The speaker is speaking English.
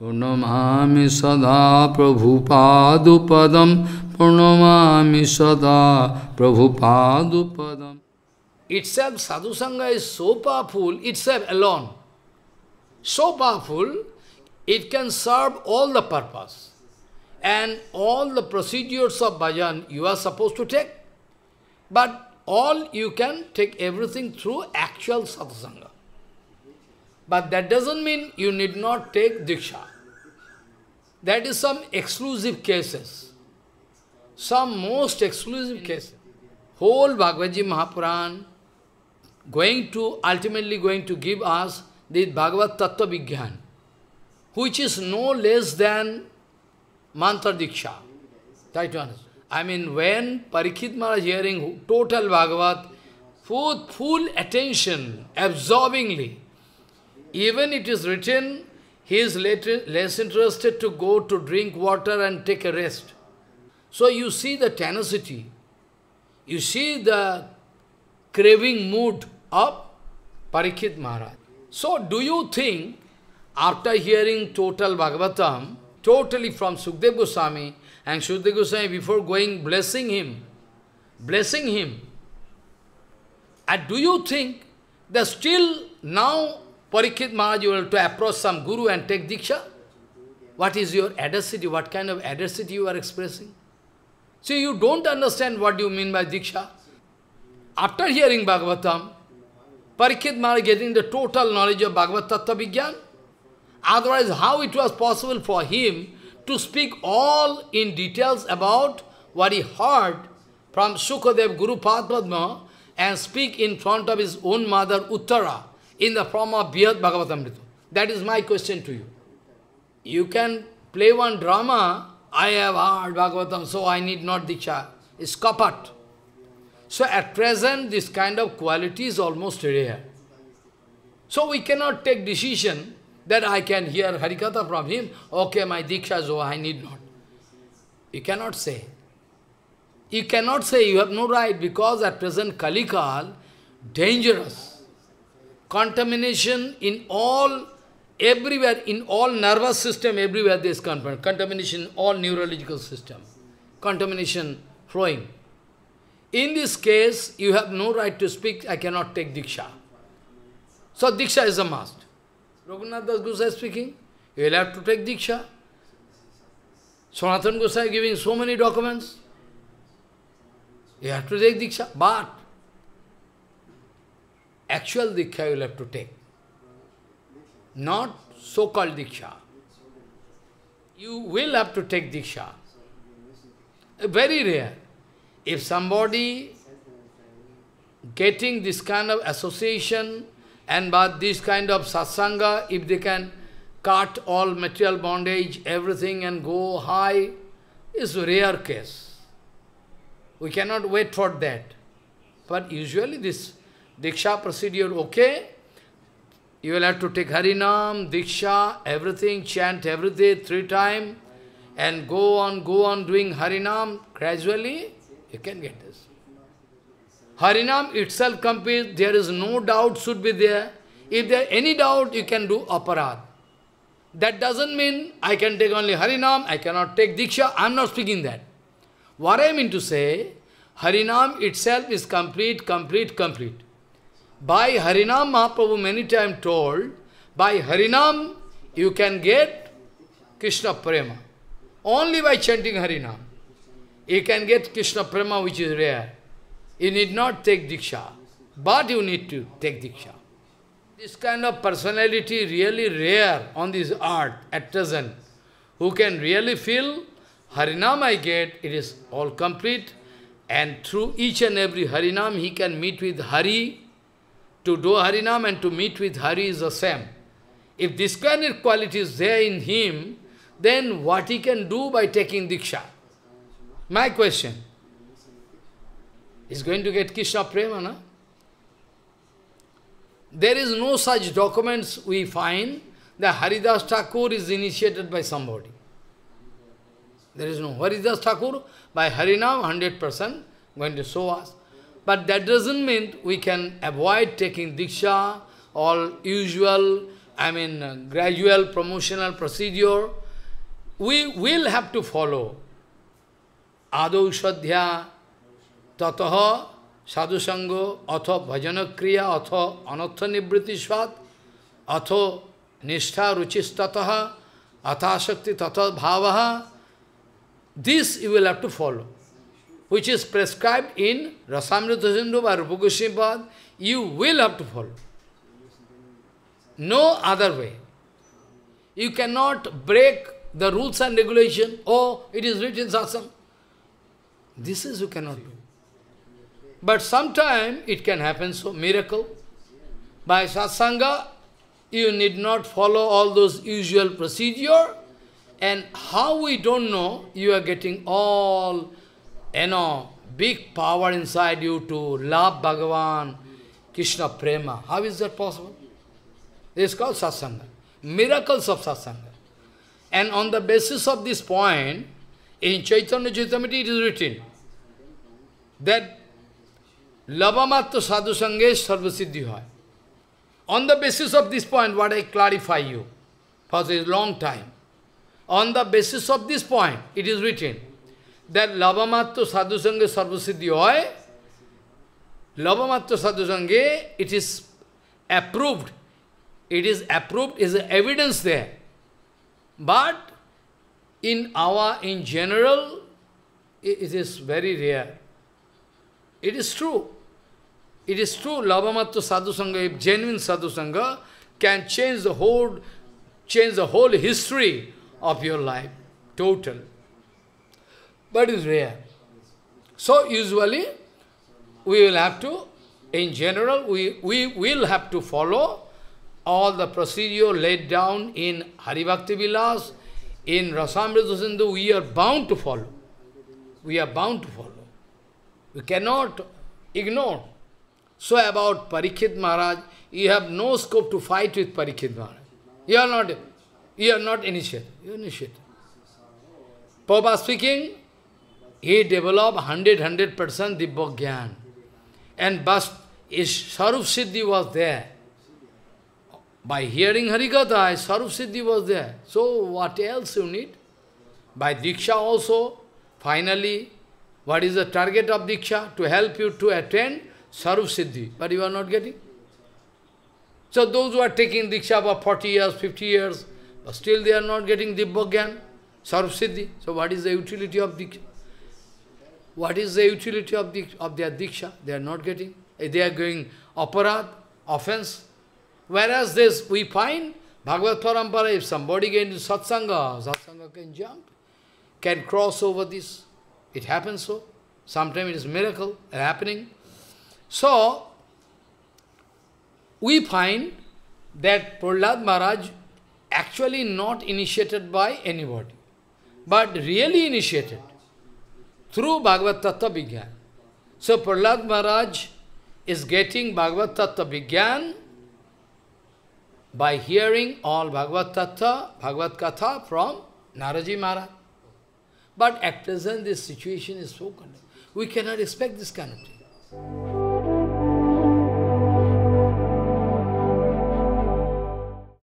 Purnamami sada prabhupadupadam, Purnamami sada prabhupadupadam. Itself, Sadhu Sangha is so powerful, itself alone. So powerful, it can serve all the purpose. And all the procedures of bhajan you are supposed to take. But all you can take everything through actual Sadhu Sangha. But that doesn't mean you need not take Diksha. That is some exclusive cases. Some most exclusive cases. Whole Bhagavad Mahapurana ultimately going to give us this Bhagavad Tattva Vigyan, which is no less than Mantra Diksha. Try to understand. I mean, when Parikshit Maharaj hearing total Bhagavat, full attention, absorbingly, even it is written, he is less interested to go to drink water and take a rest. So you see the tenacity, you see the craving mood of Parikshit Maharaj. So do you think, after hearing total Bhagavatam, totally from Sukadeva Goswami, and Sukadeva Goswami before going blessing him, and do you think that still now Parikshit Maharaj will have to approach some guru and take Diksha? What is your audacity? What kind of audacity you are expressing? See, you don't understand what you mean by Diksha. After hearing Bhagavatam, Parikshit Maharaj getting the total knowledge of Bhagavad Tattva Vigyan. Otherwise, how it was possible for him to speak all in details about what he heard from Sukadeva Guru Padma and speak in front of his own mother Uttara in the form of Brihad Bhagavatamrita? That is my question to you. You can play one drama, I have heard Bhagavatam, so I need not Diksha. It's kapat. So at present, this kind of quality is almost rare. So we cannot take decision that I can hear Harikatha from him, okay, my Diksha is over, I need not. You cannot say. You cannot say, you have no right, because at present Kalikal, dangerous. Contamination in all, everywhere, in all nervous system, everywhere there is contamination. Contamination in all neurological system. Contamination flowing. In this case, you have no right to speak, I cannot take Diksha. So Diksha is a must. Raghunath Das Gosai speaking, you will have to take Diksha. Sanatana Gosai giving so many documents, you have to take Diksha, but actual Diksha you will have to take, not so-called Diksha. You will have to take Diksha. Very rare. If somebody getting this kind of association, and but this kind of satsanga, if they can cut all material bondage, everything and go high, is a rare case. We cannot wait for that. But usually this Diksha procedure, okay, you will have to take Harinam, Diksha, everything, chant every day 3 times, and go on doing Harinam, gradually you can get this. Harinam itself completes, there is no doubt should be there. If there is any doubt, you can do aparadha. That doesn't mean I can take only Harinam, I cannot take Diksha. I am not speaking that. What I mean to say, Harinam itself is complete. By Harinam, Mahaprabhu many times told, by Harinam you can get Krishna Prema. Only by chanting Harinam, you can get Krishna Prema, which is rare. You need not take Diksha, but you need to take Diksha. This kind of personality really rare on this earth at present. Who can really feel, Harinam I get, it is all complete, and through each and every Harinam he can meet with Hari. To do Harinam and to meet with Hari is the same. If this kind of quality is there in him, then what he can do by taking Diksha? My question. Is going to get Krishna Prema, no? There is no such documents we find that Haridas Thakur is initiated by somebody. There is no Haridas Thakur, by Harinam, 100% going to show us. But that doesn't mean we can avoid taking Diksha, all usual gradual promotional procedure, we will have to follow. Adau Shadhya, Tataha, Sadhu Sangha, Atha Bhajana Kriya, Atha Anatha Nibriti Swat, Atha Nishtha Ruchis Tataha, Atha Shakti Tataha Bhavaha. This you will have to follow, which is prescribed in Rasamrita Sindhu by Rupa Goswami. You will have to follow. No other way. You cannot break the rules and regulation. Oh, it is written in Satsang. This is you cannot do. But sometimes it can happen, so miracle. By Satsanga, you need not follow all those usual procedure. And how we don't know, you are getting all, big power inside you to love Bhagavan, Krishna Prema. How is that possible? This is called Satsanga. Miracles of Satsanga. And on the basis of this point, in Chaitanya Chaitamati it is written that Lavamatra Sadhu Sange Sarva Siddhi Haya. On the basis of this point, what I clarify you, for this long time. On the basis of this point, it is written that Lavamatra Sadhu Sange Sarva Siddhi Haya. Lavamatra Sadhu Sange, it is approved. It is approved, is evidence there. But in general, it is very rare. It is true. It is true, Lavamatra Sadhu Sangha, if genuine Sadhu Sangha can change the whole history of your life, total. But it is rare. So usually, we will have to, in general, we will have to follow all the procedure laid down in Hari Bhakti Vilas, in Rasamrita Sindhu. We are bound to follow. We are bound to follow. We cannot ignore. So about Parikshit Maharaj, you have no scope to fight with Parikshit Maharaj. You are not initiate. You are initiate. Prabhupada speaking, he developed 100% Dibbhagyan. And but his Sarupa-siddhi was there. By hearing Harikatha, Sarupa-siddhi was there. So what else you need? By Diksha also, finally, what is the target of Diksha? To help you to attain Sarupa-siddhi. But you are not getting. So those who are taking Diksha for 40 years, 50 years, but still they are not getting Dibbhagyan, Sarupa-siddhi. So what is the utility of Diksha? What is the utility of their Diksha? They are not getting. They are going aparadh, offense. Whereas this, we find, Bhagavad Parampara, if somebody gets into Satsanga, Satsanga can jump, can cross over this. It happens so. Sometimes it is miracle happening. So, we find that Prahlad Maharaj actually not initiated by anybody, but really initiated through Bhagavad Tattva Vigyan. So, Prahlad Maharaj is getting Bhagavad Tattva Vigyan by hearing all Bhagavad Tattva, Bhagavad Katha from Naraji Maharaj. But at present, this situation is so conducted. We cannot expect this kind of thing.